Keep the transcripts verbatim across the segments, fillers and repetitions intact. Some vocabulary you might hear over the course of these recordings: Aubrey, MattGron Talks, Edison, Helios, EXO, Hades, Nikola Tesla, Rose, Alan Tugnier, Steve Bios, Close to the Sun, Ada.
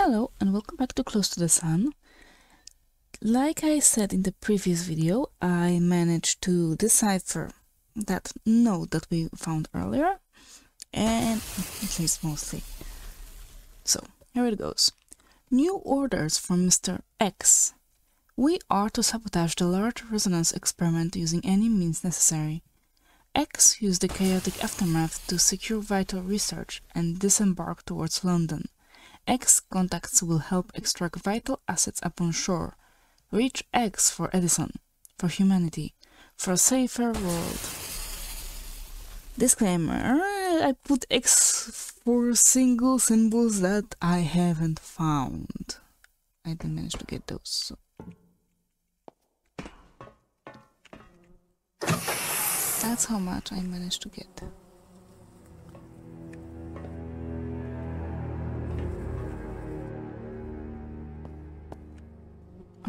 Hello and welcome back to Close to the Sun. Like I said in the previous video, I managed to decipher that note that we found earlier, and at least mostly. So here it goes. New orders from Mister X. We are to sabotage the large resonance experiment using any means necessary. X used the chaotic aftermath to secure vital research and disembark towards London. X contacts will help extract vital assets upon shore. Reach X for Edison, for humanity, for a safer world. Disclaimer, I put X for single symbols that I haven't found. I didn't manage to get those. So. That's how much I managed to get.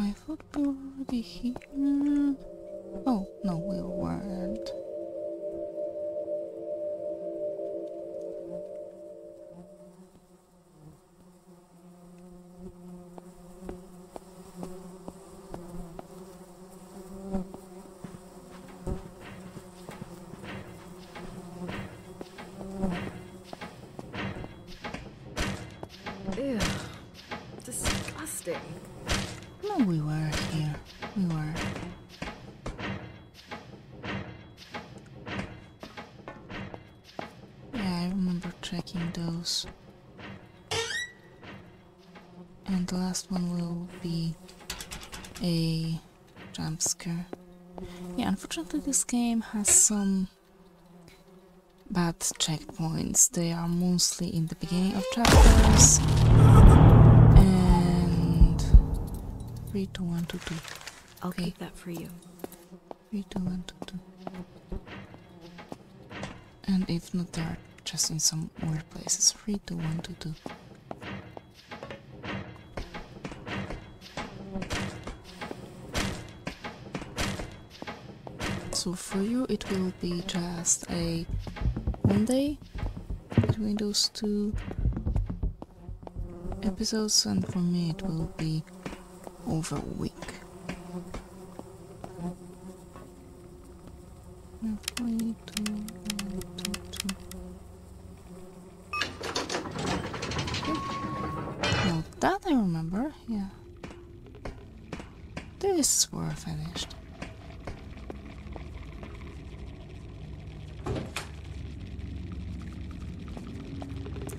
I thought we were already here. Oh, no, we weren't. Ew, disgusting. No, we were here. We were. Yeah, I remember checking those. And the last one will be a jump scare. Yeah, unfortunately this game has some bad checkpoints. They are mostly in the beginning of chapters. three, two, one, two, two. I'll okay. Keep that for you. three, two, one, two, two. And if not, they're just in some weird places. three, two, one, two, two. So for you, it will be just a one day between those two episodes, and for me, it will be over a week. Now that I remember, yeah. This were finished.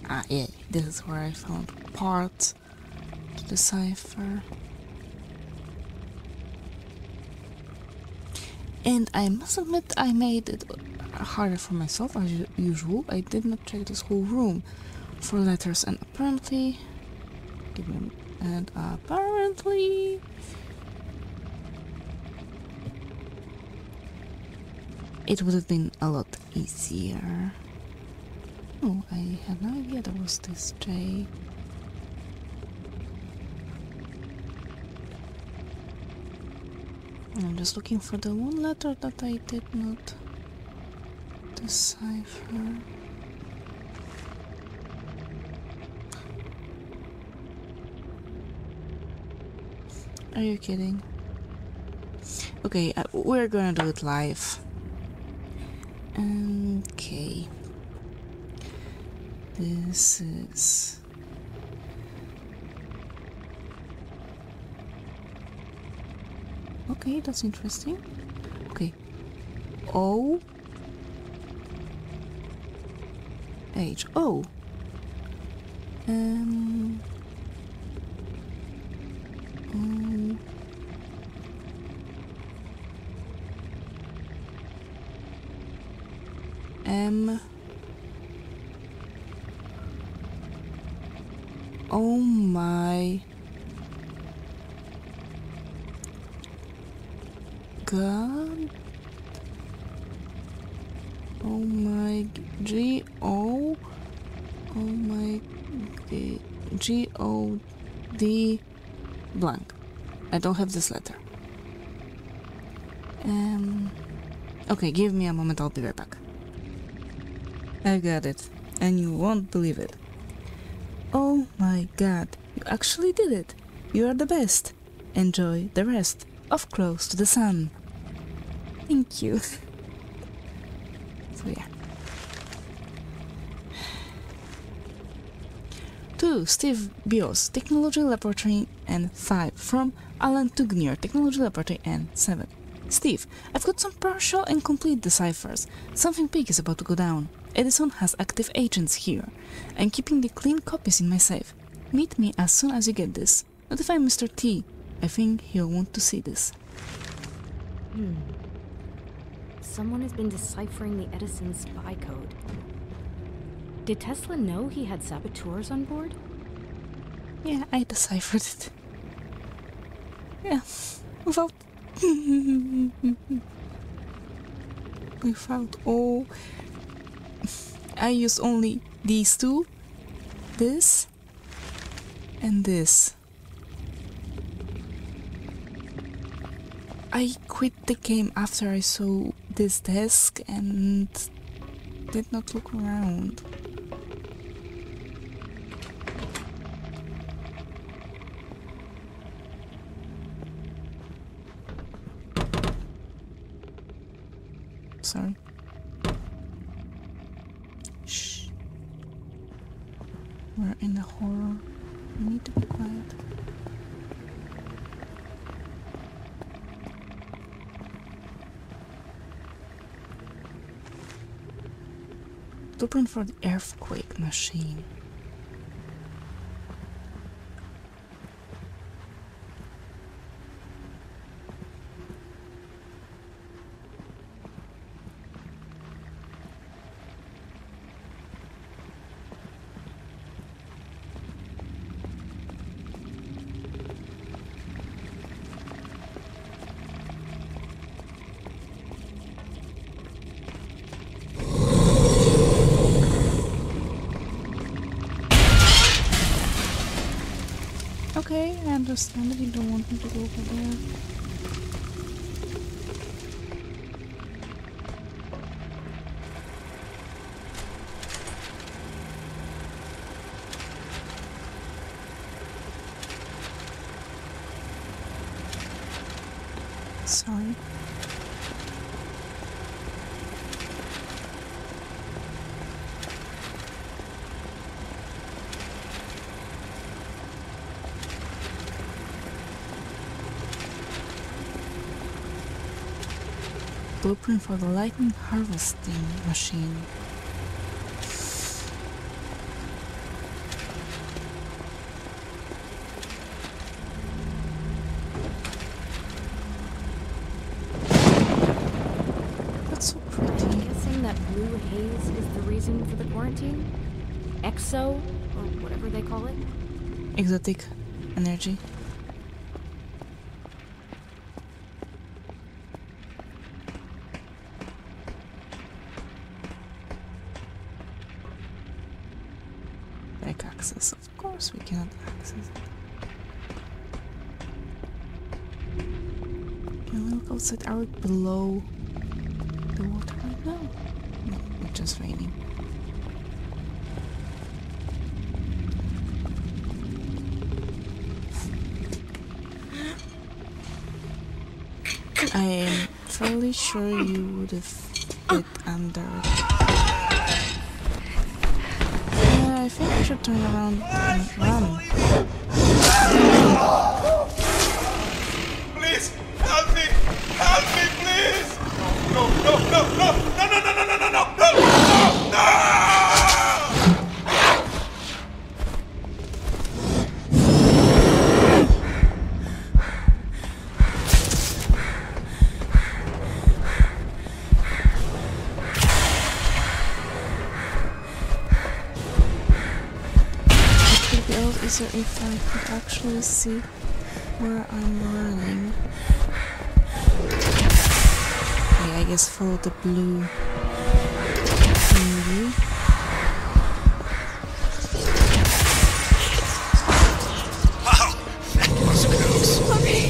Ah, yeah, this is where I found parts to the cipher. And I must admit, I made it harder for myself as usual. I did not check this whole room for letters, and apparently, even, and apparently, it would have been a lot easier. Oh, I had no idea there was this J. I'm just looking for the one letter that I did not decipher. Are you kidding? Okay, uh, we're gonna do it live. Okay. This is... Okay, that's interesting. Okay. O. H. O. Um. O. M. Oh my. God. Oh my G O. Oh my G, G O D blank. I don't have this letter. Um. Okay, give me a moment. I'll be right back. I got it, and you won't believe it. Oh my God! You actually did it. You are the best. Enjoy the rest of Close to the Sun. Thank you. So yeah. two. Steve Bios, Technology Laboratory, and five. From Alan Tugnier, Technology Laboratory, and seven. Steve, I've got some partial and complete deciphers. Something big is about to go down. Edison has active agents here. I'm keeping the clean copies in my safe. Meet me as soon as you get this. Notify Mister T. I think he'll want to see this. Hmm. Someone has been deciphering the Edison spy code. Did Tesla know he had saboteurs on board? Yeah, I deciphered it. Yeah. Without... Without all... I use only these two, this, and this. I quit the game after I saw this desk and did not look around. Sorry. Shh. We're in the horror. We need to be quiet. Blueprint for the earthquake machine. Okay, I understand that you don't want me to go over there. Sorry. Blueprint for the lightning harvesting machine. That's so pretty. I'm guessing that blue haze is the reason for the quarantine? E X O, or whatever they call it? Exotic energy. Of course we cannot access it. Can we look outside out below the water right now? No, it's just raining. I am fairly sure you would have fit under it. I think I should turn around and run. Please, help me! Help me, please! No, no, no, no, no, no, no, no, no, no, no, no, if I could actually see where I'm running. Okay, I guess follow the blue thingy. Wow, that was close. Mommy,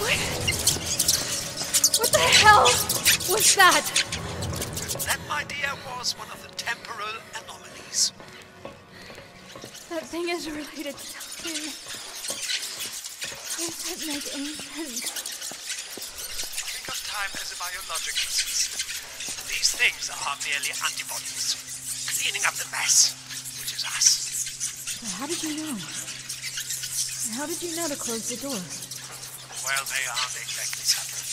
what? What the hell was that? That, my dear, was one of the temporal anomalies. That thing is related to too. This doesn't make any sense. Think of time as a biological system. These things are merely antibodies, cleaning up the mess, which is us. So how did you know? How did you know to close the door? Well, they aren't exactly subtle.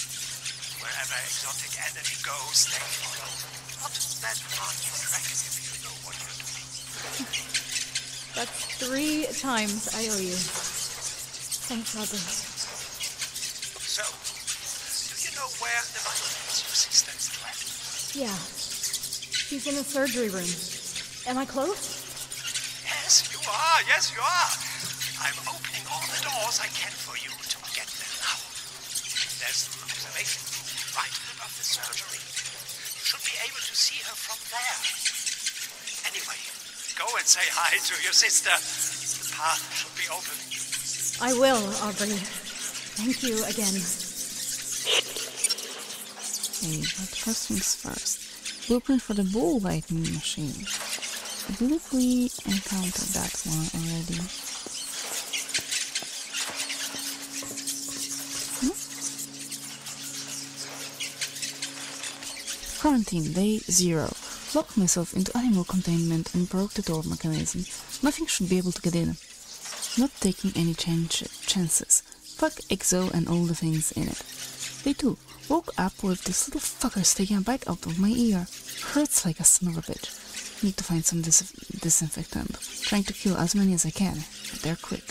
Wherever exotic energy goes, they follow. Not that hard to track if you know what you're doing. That's three times I owe you. Thanks, Aubrey. So, do you know where the virus existence left? Yeah. She's in the surgery room. Am I close? Yes, you are. Yes, you are. I'm opening all the doors I can for you to get there now. There's an observation room right above the surgery. You should be able to see her from there. Anyway, go and say hi to your sister. The path should be open. I will, Aubrey. Thank you again. Okay, but first things first. Blueprint for the ball lightning machine. I believe we encountered that one already. Quarantine, day zero. Locked myself into animal containment and broke the door mechanism. Nothing should be able to get in. Not taking any ch chances. Fuck EXO and all the things in it. They too. Woke up with this little fucker sticking a bite out of my ear. Hurts like a son of a bitch. Need to find some dis disinfectant. Trying to kill as many as I can, but they're quick.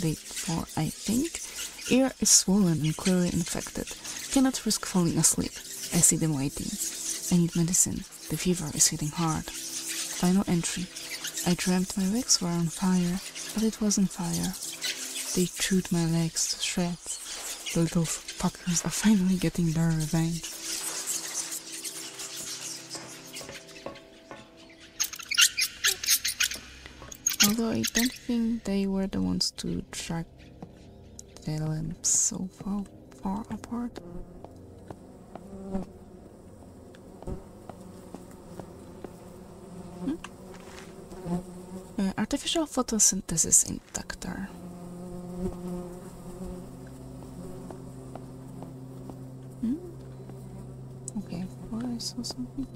Day four, I think. Ear is swollen and clearly infected. Cannot risk falling asleep. I see them waiting. I need medicine. The fever is hitting hard. Final entry. I dreamt my legs were on fire, but it wasn't fire. They chewed my legs to shreds. The little fuckers are finally getting their revenge. Although I don't think they were the ones to drag the limbs so far, far apart. Hmm? Uh, artificial photosynthesis inductor. Hmm? Okay, well, I saw something.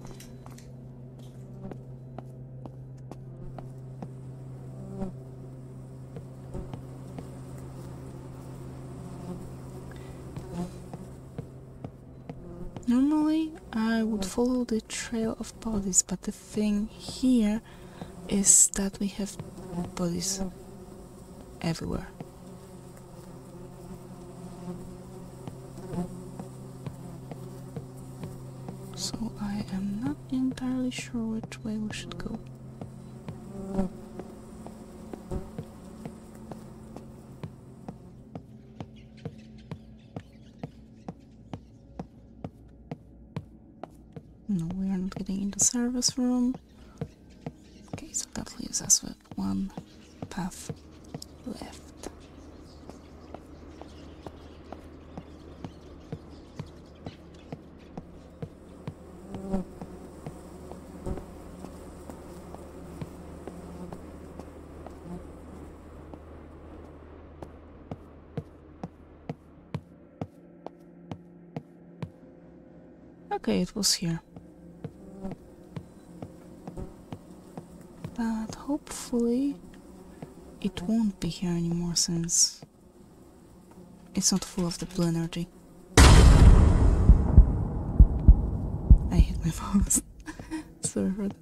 Normally, I would follow the trail of bodies, but the thing here is that we have bodies everywhere. So I am not entirely sure which way we should go. No, we are not getting into service room. Okay, so that leaves us with one path left. Okay, it was here. But hopefully it won't be here anymore since it's not full of the blue energy. I hit my phones. Sorry for that.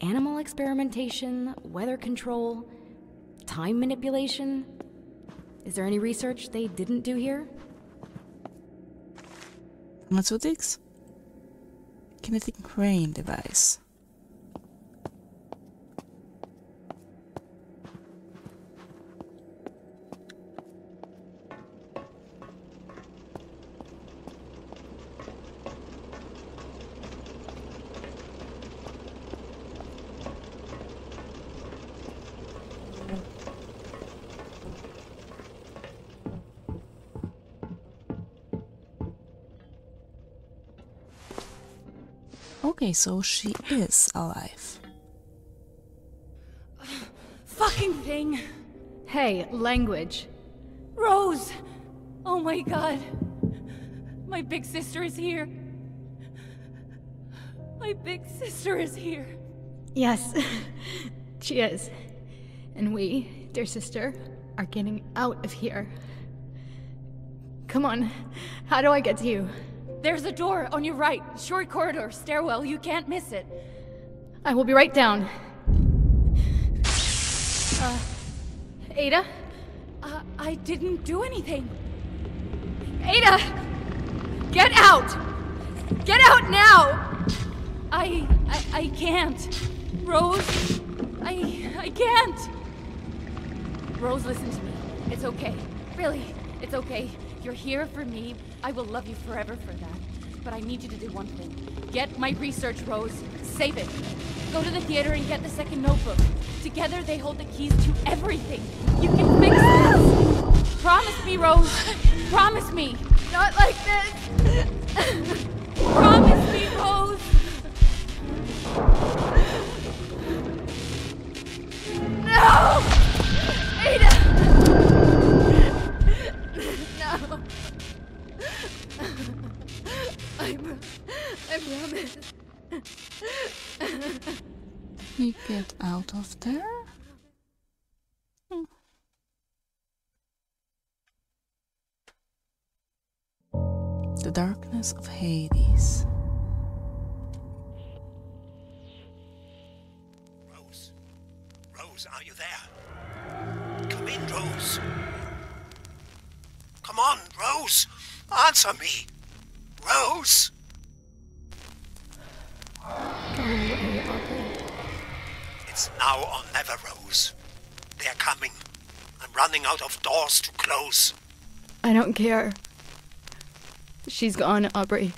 Animal experimentation, weather control, time manipulation. Is there any research they didn't do here? Pharmaceutics? Kinetic rain device. Okay, so she is alive. Fucking thing! Hey, language. Rose! Oh my god! My big sister is here! My big sister is here! Yes, she is. And we, dear sister, are getting out of here. Come on, how do I get to you? There's a door on your right, short corridor, stairwell, you can't miss it. I will be right down. Uh, Ada? Uh, I didn't do anything. Ada! Get out! Get out now! I... I, I can't. Rose... I... I can't! Rose, listen to me. It's okay. Really, it's okay. You're here for me. I will love you forever for that. But I need you to do one thing. Get my research, Rose. Save it. Go to the theater and get the second notebook. Together they hold the keys to everything. You can fix this. Promise me, Rose. Promise me. Not like this. Promise me, Rose. No! Ada! I'm, I promise. You get out of there? Hmm. The darkness of Hades. Rose? Rose, are you there? Come in, Rose. Come on, Rose! Answer me! Rose! Go away, Aubrey. It's now or never, Rose. They're coming. I'm running out of doors to close. I don't care. She's gone, Aubrey.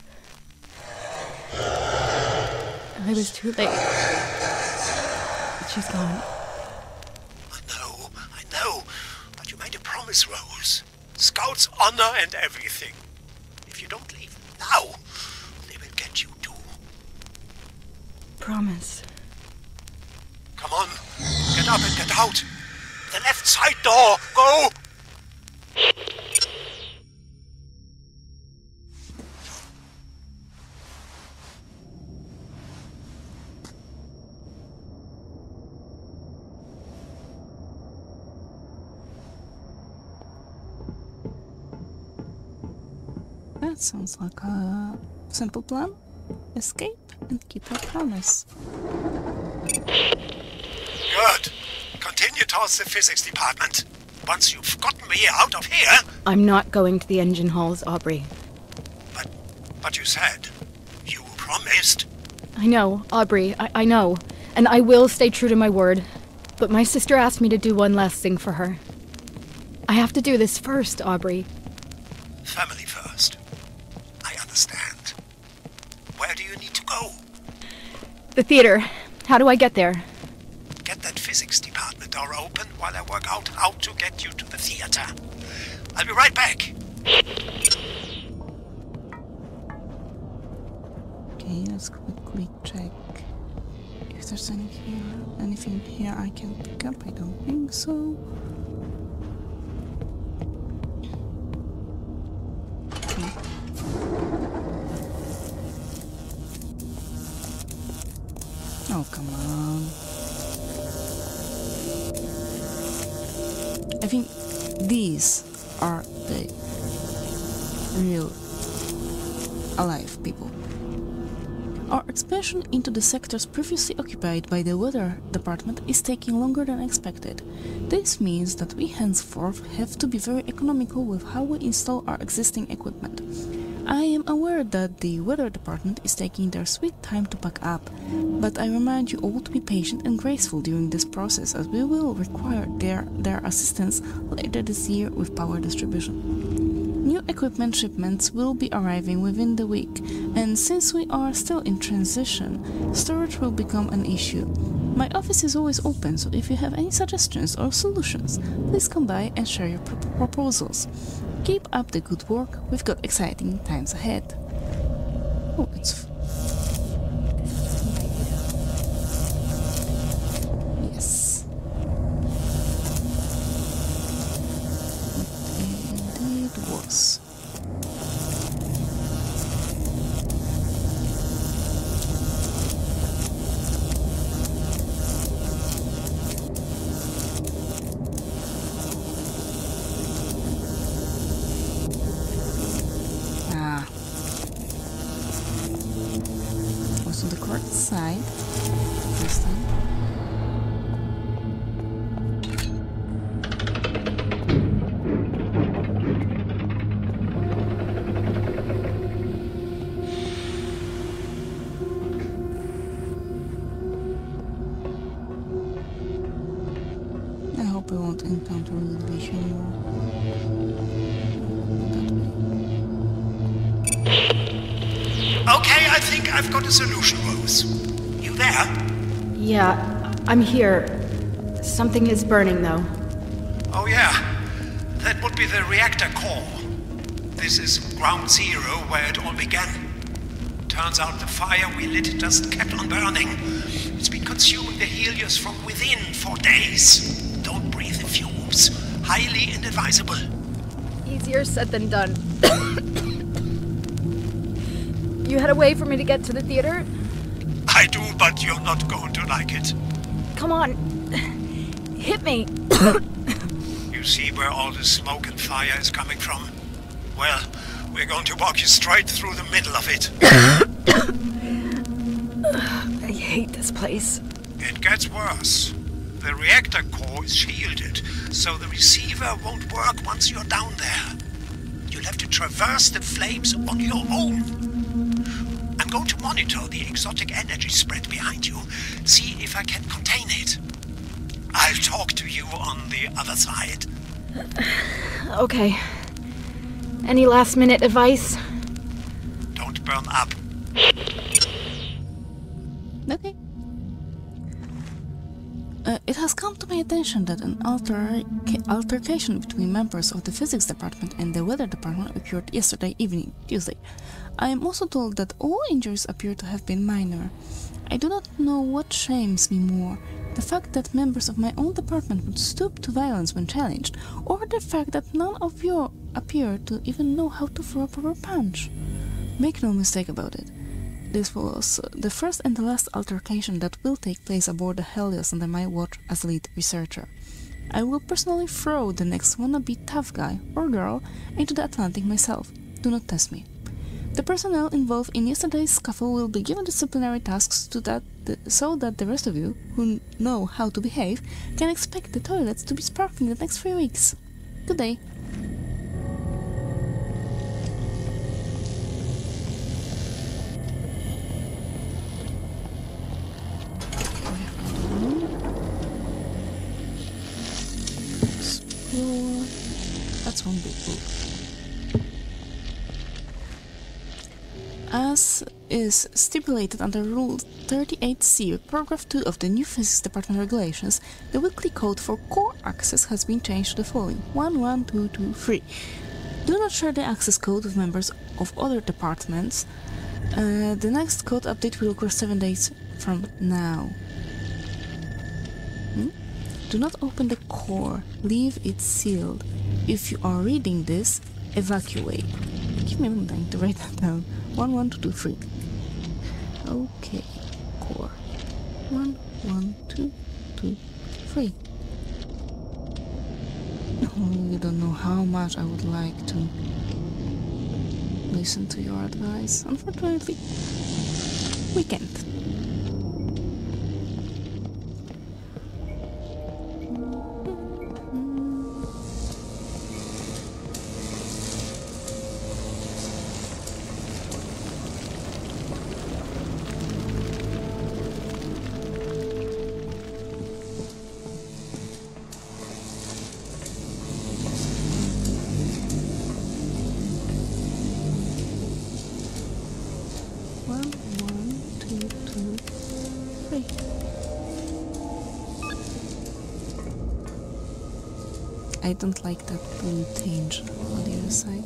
I was too late. She's gone. I know, I know. But you made a promise, Rose. Scout's honor and everything. If you don't leave now, they will get you too. Promise. Come on, get up and get out. The left side door, go! Sounds like a simple plan. Escape and keep our promise. Good. Continue towards the physics department. Once you've gotten me out of here... I'm not going to the engine halls, Aubrey. But... but you said... you promised. I know, Aubrey. I, I know. And I will stay true to my word. But my sister asked me to do one last thing for her. I have to do this first, Aubrey. Family first. Stand. Where do you need to go? The theater. How do I get there? Get that physics department door open while I work out how to get you to the theater. I'll be right back. Okay, let's quickly check if there's anything here. Anything here I can pick up? I don't think so. Oh, come on. I think these are the real alive people. Our expansion into the sectors previously occupied by the weather department is taking longer than expected. This means that we henceforth have to be very economical with how we install our existing equipment. I am aware that the weather department is taking their sweet time to pack up, but I remind you all to be patient and graceful during this process, as we will require their, their assistance later this year with power distribution. New equipment shipments will be arriving within the week, and since we are still in transition, storage will become an issue. My office is always open, so if you have any suggestions or solutions, please come by and share your pro- proposals. Keep up the good work, we've got exciting times ahead. Oh, it's... was. I've got a solution, Rose. You there? Yeah, I'm here. Something is burning, though. Oh, yeah. That would be the reactor core. This is ground zero, where it all began. Turns out the fire we lit just kept on burning. It's been consuming the Helios from within for days. Don't breathe the fumes. Highly inadvisable. Easier said than done. You had a way for me to get to the theater? I do, but you're not going to like it. Come on. Hit me. You see where all the smoke and fire is coming from? Well, we're going to walk you straight through the middle of it. I hate this place. It gets worse. The reactor core is shielded, so the receiver won't work once you're down there. You'll have to traverse the flames on your own. I'm going to monitor the exotic energy spread behind you, see if I can contain it. I'll talk to you on the other side. Okay. Any last-minute advice? Don't burn up. Okay. Uh, it has come to my attention that an alter altercation between members of the physics department and the weather department occurred yesterday evening, Tuesday. I am also told that all injuries appear to have been minor. I do not know what shames me more, the fact that members of my own department would stoop to violence when challenged, or the fact that none of you appear to even know how to throw a proper punch. Make no mistake about it. This was the first and the last altercation that will take place aboard the Helios under my watch as lead researcher. I will personally throw the next wannabe tough guy or girl into the Atlantic myself. Do not test me. The personnel involved in yesterday's scuffle will be given disciplinary tasks to that the, so that the rest of you, who know how to behave, can expect the toilets to be sparkling in the next three weeks. Good day. That's one big book. As is stipulated under Rule thirty-eight C, Paragraph two of the new Physics Department Regulations, the weekly code for core access has been changed to the following: one one two two three. Do not share the access code with members of other departments. Uh, the next code update will occur seven days from now. Hmm? Do not open the core. Leave it sealed. If you are reading this, evacuate. Give me one time to write that down. One, one, two, two, three. Okay, core. One, one, two, two, three. Oh, you don't know how much I would like to listen to your advice. Unfortunately, we can't. I don't like that blue tinge on the other side.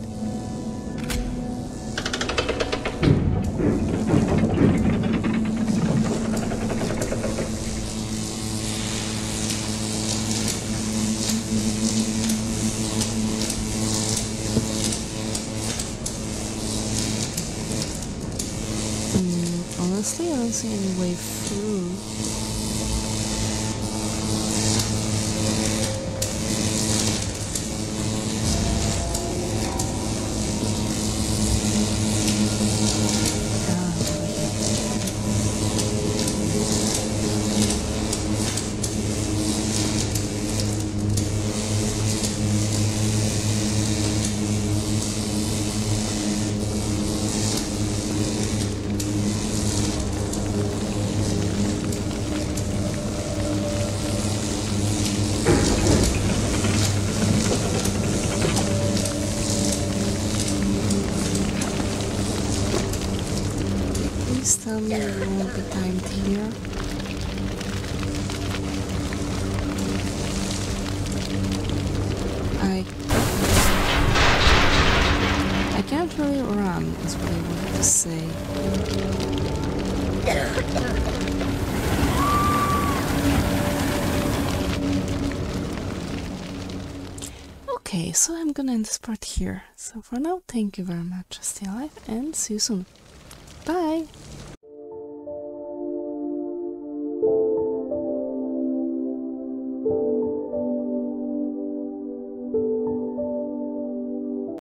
honestly, I don't see any way through. Tell me you won't be timed here. I... I can't really run, is what I wanted to say. Okay, so I'm gonna end this part here. So for now, thank you very much. Stay alive and see you soon. Bye!